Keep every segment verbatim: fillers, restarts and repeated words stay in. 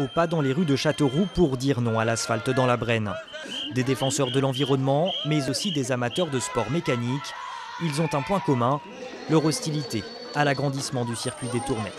au pas dans les rues de Châteauroux pour dire non à l'asphalte dans la Brenne. Des défenseurs de l'environnement, mais aussi des amateurs de sports mécaniques, ils ont un point commun, leur hostilité à l'agrandissement du circuit des Tourneix.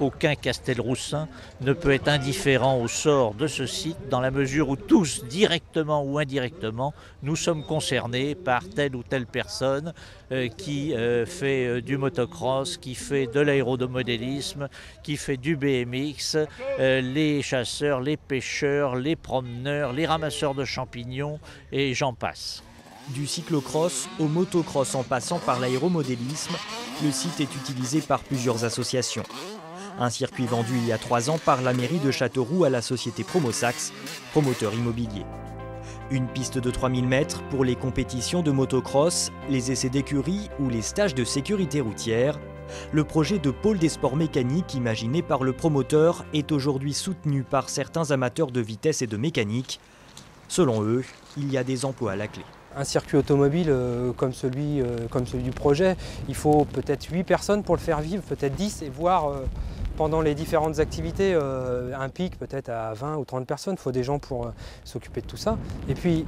Aucun Castelroussin ne peut être indifférent au sort de ce site dans la mesure où tous, directement ou indirectement, nous sommes concernés par telle ou telle personne euh, qui euh, fait euh, du motocross, qui fait de l'aérodémodélisme, qui fait du B M X, euh, les chasseurs, les pêcheurs, les promeneurs, les ramasseurs de champignons et j'en passe. Du cyclocross au motocross en passant par l'aéromodélisme, le site est utilisé par plusieurs associations. Un circuit vendu il y a trois ans par la mairie de Châteauroux à la société Promosax, promoteur immobilier. Une piste de trois mille mètres pour les compétitions de motocross, les essais d'écurie ou les stages de sécurité routière. Le projet de pôle des sports mécaniques imaginé par le promoteur est aujourd'hui soutenu par certains amateurs de vitesse et de mécanique. Selon eux, il y a des emplois à la clé. Un circuit automobile euh, comme, celui, euh, comme celui du projet, il faut peut-être huit personnes pour le faire vivre, peut-être dix, et voire euh, pendant les différentes activités, euh, un pic peut-être à vingt ou trente personnes. Il faut des gens pour euh, s'occuper de tout ça. Et puis,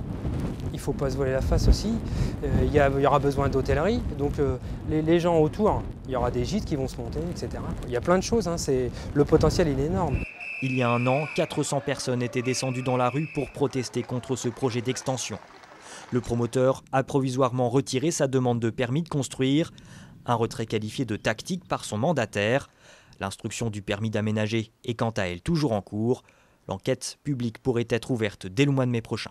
il ne faut pas se voiler la face aussi. Il euh, y, y aura besoin d'hôtellerie, donc euh, les, les gens autour, il y aura des gîtes qui vont se monter, et cetera. Il y a plein de choses, hein, c'est, le potentiel il est énorme. Il y a un an, quatre cents personnes étaient descendues dans la rue pour protester contre ce projet d'extension. Le promoteur a provisoirement retiré sa demande de permis de construire, un retrait qualifié de tactique par son mandataire. L'instruction du permis d'aménager est quant à elle toujours en cours. L'enquête publique pourrait être ouverte dès le mois de mai prochain.